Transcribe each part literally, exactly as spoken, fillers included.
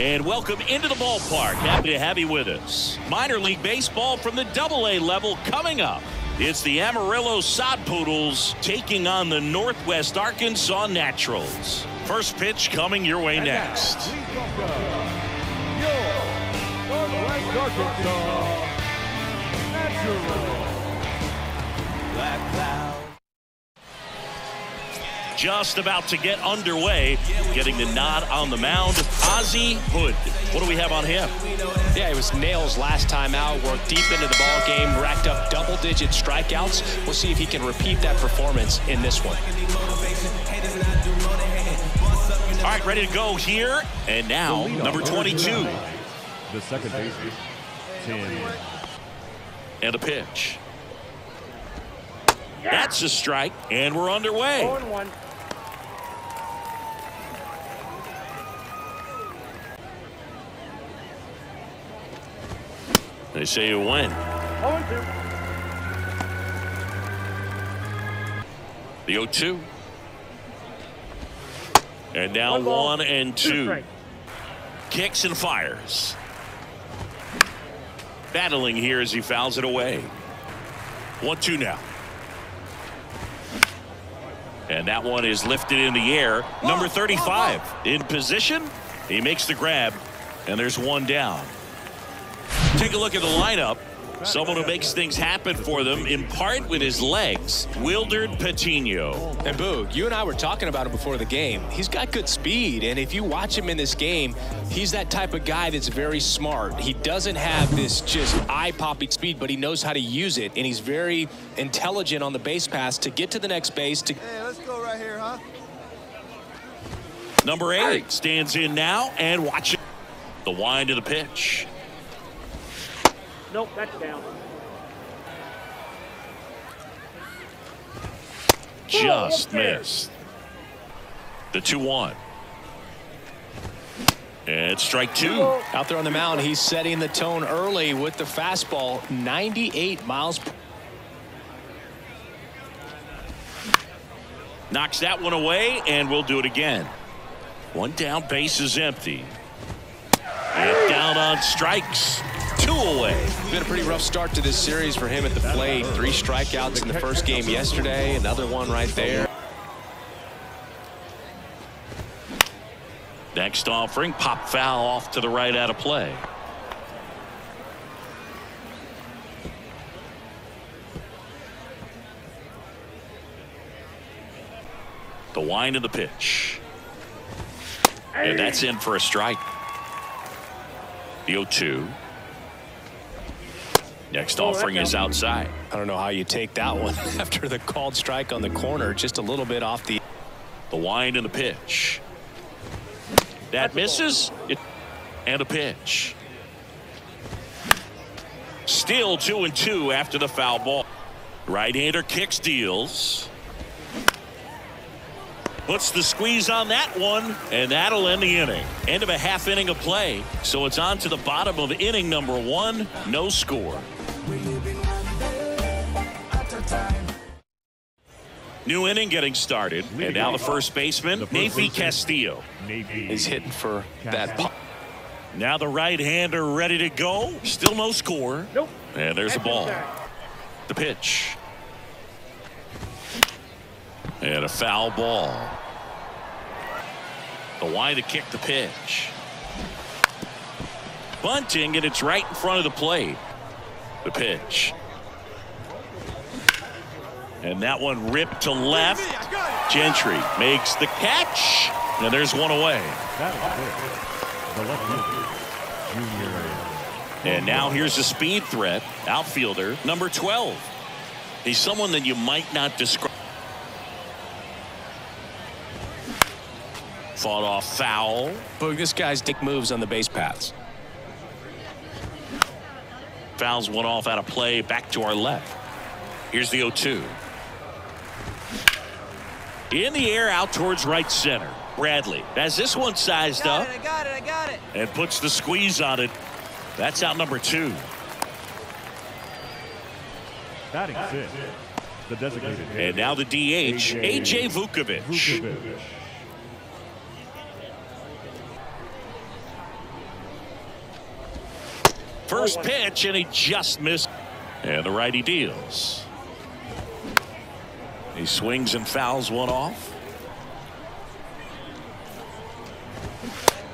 And welcome into the ballpark. Happy to have you with us. Minor league baseball from the double A level coming up. It's the Amarillo Sod Poodles taking on the Northwest Arkansas Naturals. First pitch coming your way next. Just about to get underway, getting the nod on the mound, Ozzie Hood. What do we have on him? Yeah, it was nails last time out, worked deep into the ball game, racked up double-digit strikeouts. We'll see if he can repeat that performance in this one. All right, ready to go here. And now, number twenty-two. The second baseman, ten. And a pitch. That's a strike, and we're underway. oh and one. They say you win. oh and two. The oh two. And now one, ball, one and two. two Kicks and fires. Battling here as he fouls it away. one two now. And that one is lifted in the air. Number thirty-five in position. He makes the grab, and there's one down. Take a look at the lineup. Someone who makes things happen for them, in part with his legs, Wilder Patino. And Boog, you and I were talking about him before the game. He's got good speed, and if you watch him in this game, he's that type of guy that's very smart. He doesn't have this just eye-popping speed, but he knows how to use it, and he's very intelligent on the base pass to get to the next base. To hey, let's go right here, huh? Number eight right. stands in now, and watch it. The wind of the pitch. Nope, that's down. Just missed. The two one. And strike two. Out there on the mound, he's setting the tone early with the fastball, ninety-eight miles per hour. Knocks that one away, and we'll do it again. One down, base is empty. And down on strikes. Two away. Been a pretty rough start to this series for him at the plate. Three strikeouts in the first game yesterday. Another one right there. Next offering, pop foul off to the right out of play. The wind of the pitch. And that's in for a strike. The oh two. Next offering is outside. I don't know how you take that one after the called strike on the corner, just a little bit off the the wind and the pitch. That misses it, and a pitch. Still two and two after the foul ball. Right-hander kicks, deals. Puts the squeeze on that one, and that'll end the inning. End of a half inning of play, so it's on to the bottom of inning number one. No score. New inning getting started, and now the first baseman, Nafi Castillo, is hitting for that pop. Now the right-hander ready to go. Still no score. Nope. And there's the ball. The pitch. And a foul ball. The wind to kick, the pitch. Bunting, and it's right in front of the plate. The pitch. And that one ripped to left. Gentry makes the catch. And there's one away. And now here's a speed threat. Outfielder, number twelve. He's someone that you might not describe. Fought off foul. Boog, this guy's dick moves on the base paths. Fouls one off out of play, back to our left. Here's the oh two. In the air, out towards right center. Bradley has this one sized up. I got it, I got it. And puts the squeeze on it. That's out number two. Batting fifth. The designated. And now the D H, A J Vukovich. Vukovich. first pitch, and he just missed. And the righty deals. He swings and fouls one off.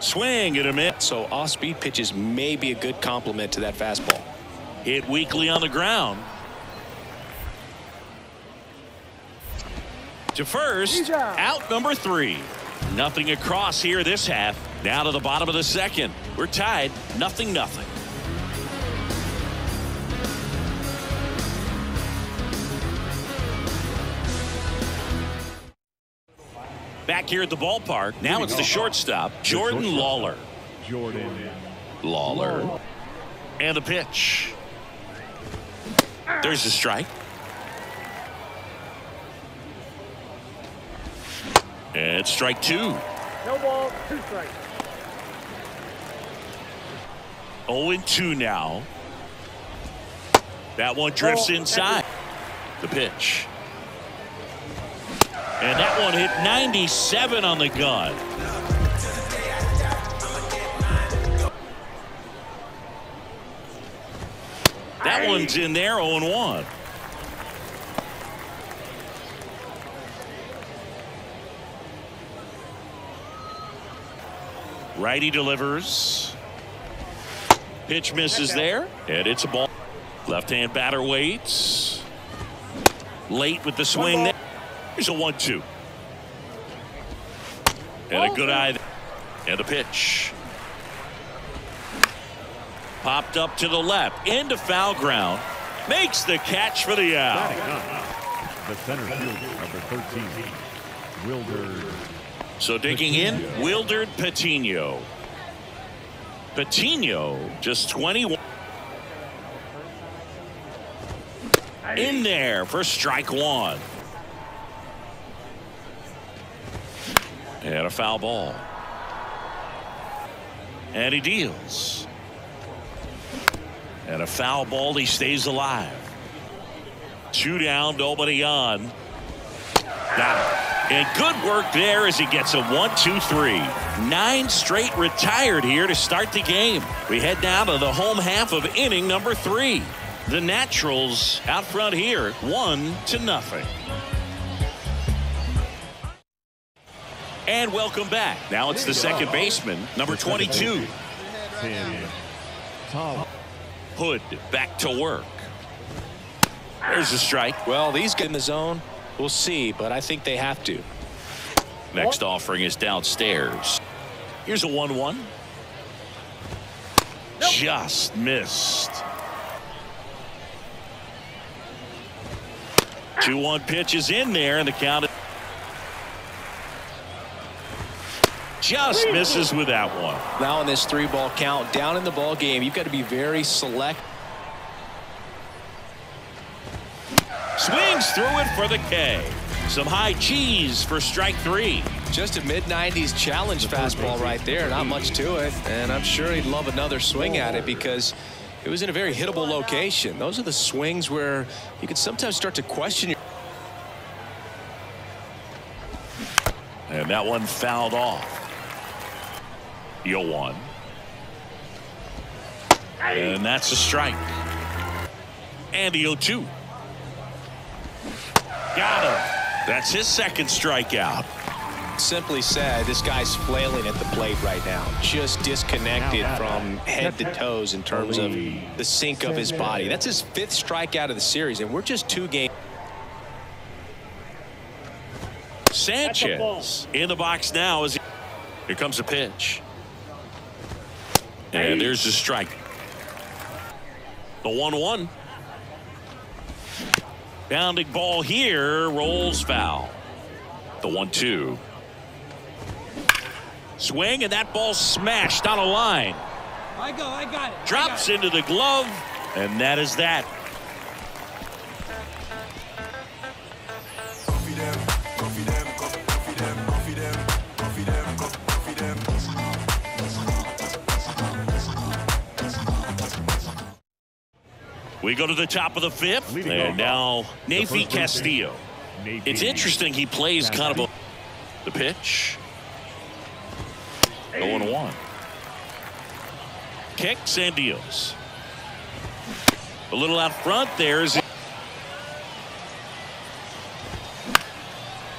Swing and a miss. So off-speed pitches may be a good complement to that fastball. Hit weakly on the ground. To first, out number three. Nothing across here this half. Now to the bottom of the second. We're tied, nothing, nothing. Back here at the ballpark. Now it's the shortstop, Jordan Lawler. Jordan Lawler. And a pitch. There's a strike. And strike two. No ball, two strikes. oh and two now. That one drifts inside. The pitch. And that one hit ninety-seven on the gun. That one's in there, oh and one. Righty delivers. Pitch misses there, and it's a ball. Left-hand batter waits. Late with the swing there. Here's a one two. And a good eye there. And a pitch. Popped up to the left, into foul ground. Makes the catch for the out. The center fielder, number thirteen, Wilder. So digging in, Wilder Patino. Patino, just twenty-one. In there for strike one. And a foul ball. And he deals. And a foul ball, he stays alive. Two down, nobody on. Got it. And good work there as he gets a one, two, three. Nine straight retired here to start the game. We head down to the home half of inning number three. The Naturals out front here, one to nothing. And welcome back. Now it's the second baseman, number twenty-two. Hood back to work. There's a strike. Well, these get in the zone. We'll see, but I think they have to. Next offering is downstairs. Here's a one one. Nope. Just missed. two one pitch is in there, and the count is just misses with that one. Now in this three-ball count, down in the ball game, you've got to be very select. Swings through it for the K. Some high cheese for strike three. Just a mid nineties challenge fastball right there. Not much to it. And I'm sure he'd love another swing at it because it was in a very hittable location. Those are the swings where you can sometimes start to question your. And that one fouled off. oh one. And that's a strike. And the oh two. Got him. That's his second strikeout. Simply said, this guy's flailing at the plate right now. Just disconnected from head to toes in terms of the sink of his body. That's his fifth strikeout of the series, and we're just two games. Sanchez in the box now. As he... Here comes a pitch. And there's the strike. The one one. Bounding ball here, rolls foul. The one two. Swing, and that ball smashed on a line. I go, I got it. Drops into the glove, and that is that. We go to the top of the fifth, and now Nafi Castillo. It's interesting, he plays kind of a... The pitch. oh one. Kicks and deals. A little out front there.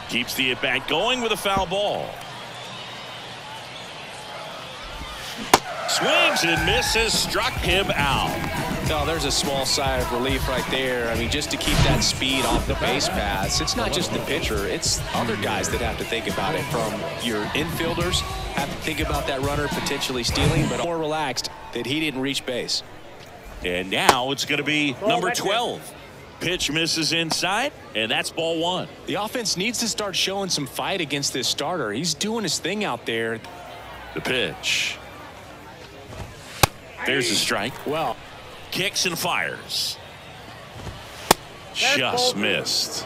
Keeps the at bat going with a foul ball. Swings and misses, struck him out. No, there's a small sigh of relief right there. I mean, just to keep that speed off the base paths, it's not just the pitcher, it's other guys that have to think about it. From your infielders, have to think about that runner potentially stealing, but more relaxed that he didn't reach base. And now it's going to be number twelve. Pitch misses inside, and that's ball one. The offense needs to start showing some fight against this starter. He's doing his thing out there. The pitch. There's a strike. Well, kicks and fires. Just missed.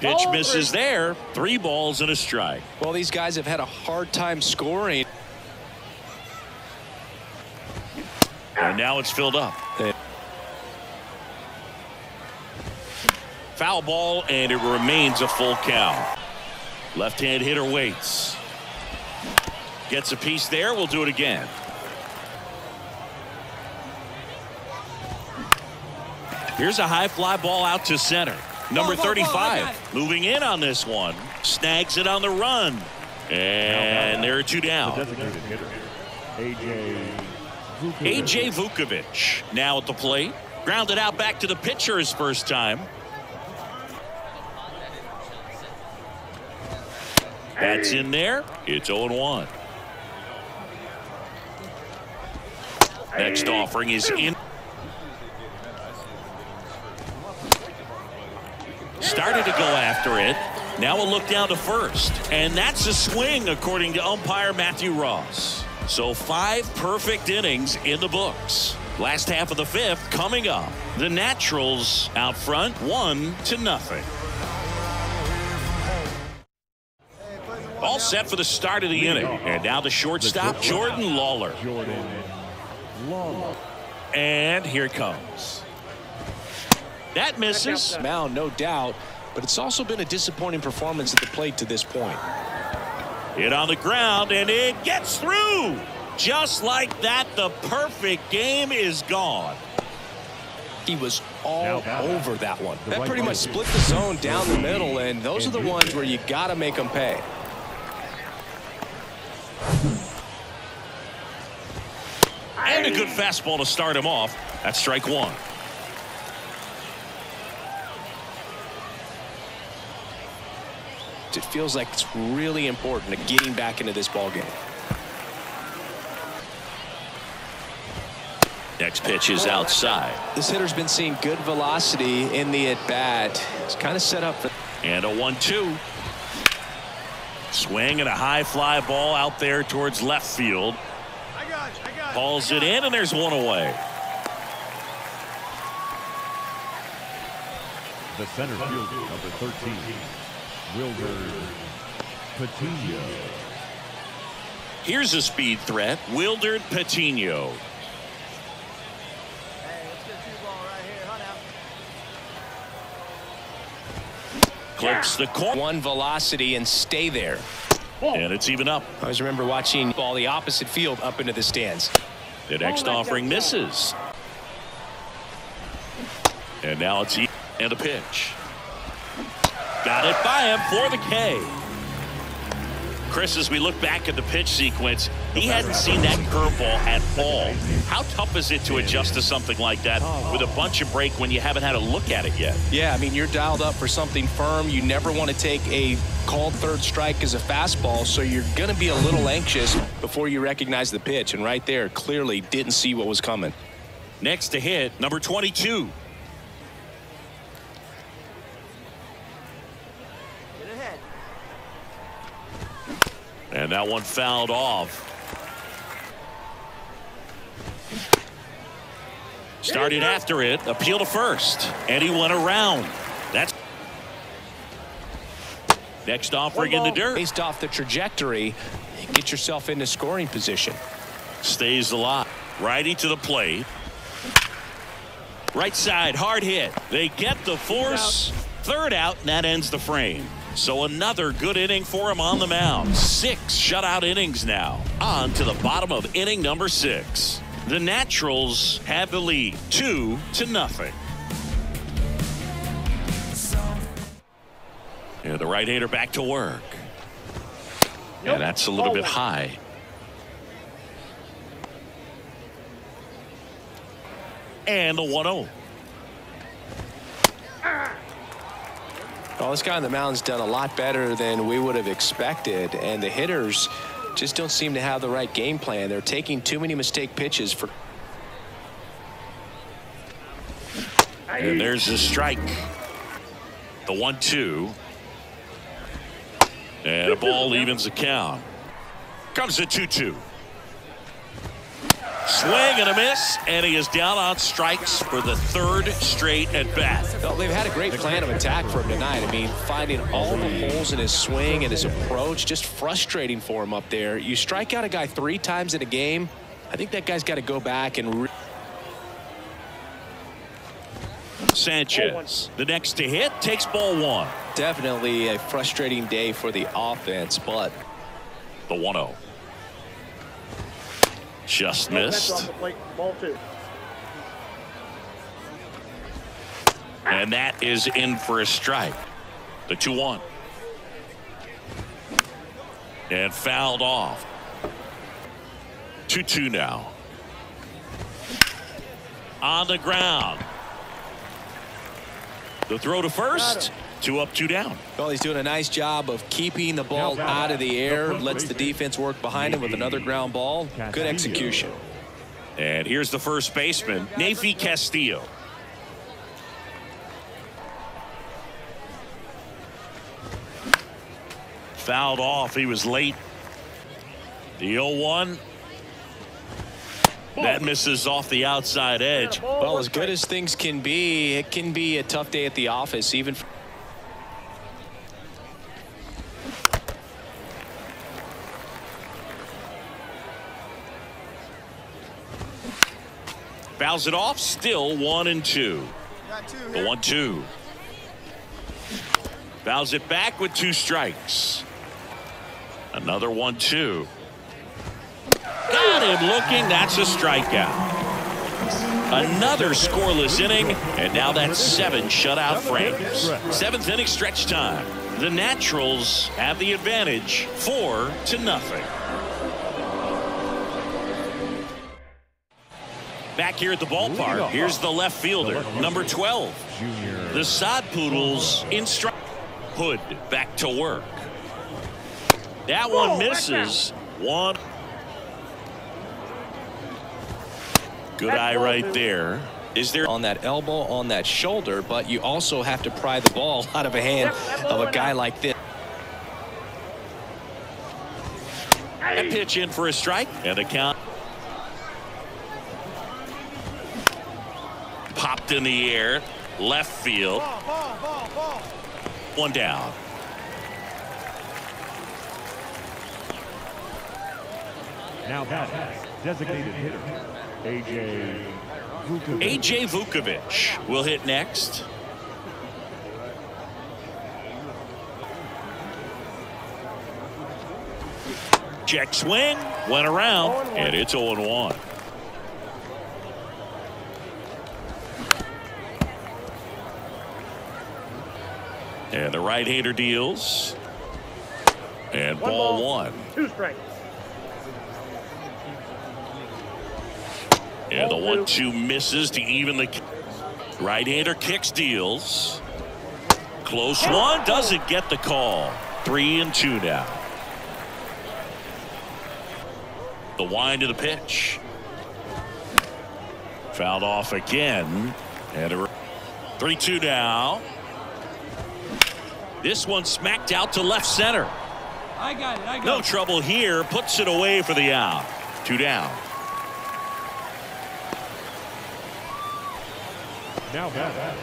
Pitch misses there. Three balls and a strike. Well, these guys have had a hard time scoring. And now it's filled up. Foul ball, and it remains a full count. Left-hand hitter waits. Gets a piece there. We'll do it again. Here's a high fly ball out to center. Number thirty-five moving in on this one. Snags it on the run. And there are two down. A J Vukovich now at the plate. Grounded out back to the pitcher his first time. That's in there. It's oh and one. Next offering is in. Started to go after it. Now a look down to first. And that's a swing, according to umpire Matthew Ross. So five perfect innings in the books. Last half of the fifth coming up. The Naturals out front, one to nothing. All set for the start of the inning. And now the shortstop, Jordan Lawler. Jordan Lawler. And here it comes. That misses. Mound, no doubt, but it's also been a disappointing performance at the plate to this point. Hit on the ground, and it gets through. Just like that, the perfect game is gone. He was all over that one. That pretty much split the zone down the middle, and those are the ones where you got to make them pay. And a good fastball to start him off. That's strike one. It feels like it's really important to getting back into this ballgame. Next pitch is outside. This hitter's been seeing good velocity in the at-bat. It's kind of set up for. And a one two. Swing and a high fly ball out there towards left field. I got you, I got you. Balls it in, and there's one away. The center fielder, number thirteen. Wilder Patino. Here's a speed threat, Wilder Patino. Hey, let's get two ball right here. Hunt out. Clips the corner. One velocity and stay there. Whoa. And it's even up. I always remember watching ball the opposite field up into the stands. The next oh offering God. misses. And now it's even. And a pitch. Got it by him for the K. Chris, as we look back at the pitch sequence, he hasn't seen that curveball at all. How tough is it to adjust to something like that with a bunch of break when you haven't had a look at it yet? Yeah, I mean, you're dialed up for something firm. You never want to take a called third strike as a fastball, so you're going to be a little anxious before you recognize the pitch. And right there, clearly didn't see what was coming. Next to hit, number twenty-two. And that one fouled off. Started after it. Appeal to first. And he went around. That's next offering in the dirt. Based off the trajectory, get yourself into scoring position. Stays alive. Righty to the plate. Right side, hard hit. They get the force. Third out, and that ends the frame. So another good inning for him on the mound. Six shutout innings now. On to the bottom of inning number six. The Naturals have the lead, two to nothing. Yeah, the right-hander back to work. Yeah, that's a little bit high. And the one oh. Well, this guy on the mound's done a lot better than we would have expected, and the hitters just don't seem to have the right game plan. They're taking too many mistake pitches for. And there's the strike. The one two. And a ball evens the count. Comes the two two. Swing and a miss, and he is down on strikes for the third straight at bat. Well, they've had a great plan of attack for him tonight. I mean, finding all the holes in his swing and his approach, just frustrating for him up there. You strike out a guy three times in a game, I think that guy's got to go back and. Sanchez, the next to hit, takes ball one. Definitely a frustrating day for the offense, but the one oh. Just missed. And that is in for a strike. The two one. And fouled off. two two now. On the ground. The throw to first. Two up, two down. Well, he's doing a nice job of keeping the ball out of the air. Lets the defense work behind him with another ground ball. Good execution. And here's the first baseman, Nafi Castillo. Fouled off. He was late. The oh one. That misses off the outside edge. Well, as good as things can be, it can be a tough day at the office, even for. Fouls it off, still one and two. two the one two. Fouls it back with two strikes. Another one two. Got him looking. That's a strikeout. Another scoreless inning, and now that's seven shutout frames. Seventh inning stretch time. The Naturals have the advantage, four to nothing. Back here at the ballpark, here's the left fielder, number twelve. The Sod Poodles in strike. Hood back to work. That one misses. One. Good eye right there. Is there on that elbow, on that shoulder, but you also have to pry the ball out of a hand of a guy like this. A pitch in for a strike and a count. Popped in the air, left field. Ball, ball, ball, ball. One down. Now batting, designated hitter, A J Vukovich. A J Vukovich will hit next. Jack swing, went around, and it's oh one. And the right-hander deals. And one ball, ball one. Two strikes. And the one two misses to even the right-hander kicks, deals. Close one, doesn't get the call. Three and two now. The wind of the pitch. Fouled off again. And a three two now. This one smacked out to left center. I got it. I got no it. Trouble here. Puts it away for the out. Two down. Now back.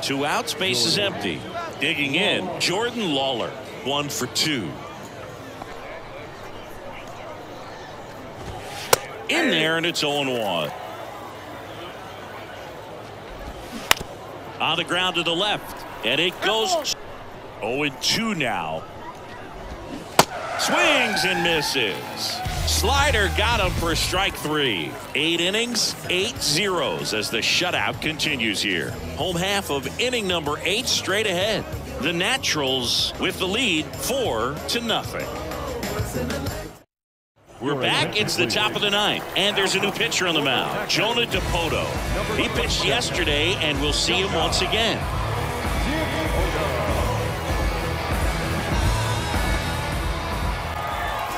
Two outs. Base is empty. Digging in, Jordan Lawler. One for two. In there, and it's oh one. On the ground to the left. And it goes oh and two now. Swings and misses. Slider got him for strike three. Eight innings, eight zeros as the shutout continues here. Home half of inning number eight straight ahead. The Naturals with the lead, four to nothing. We're back. It's the top of the ninth, and there's a new pitcher on the mound, Jonah DiPoto. He pitched yesterday, and we'll see him once again.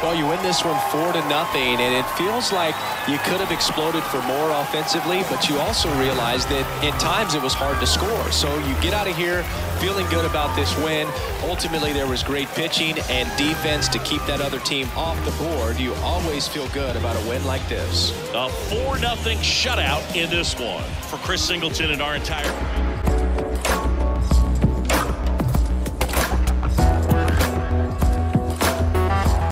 Well, you win this one four to nothing, and it feels like you could have exploded for more offensively, but you also realize that at times it was hard to score. So you get out of here feeling good about this win. Ultimately, there was great pitching and defense to keep that other team off the board. You always feel good about a win like this. A four nothing shutout in this one for Chris Singleton and our entire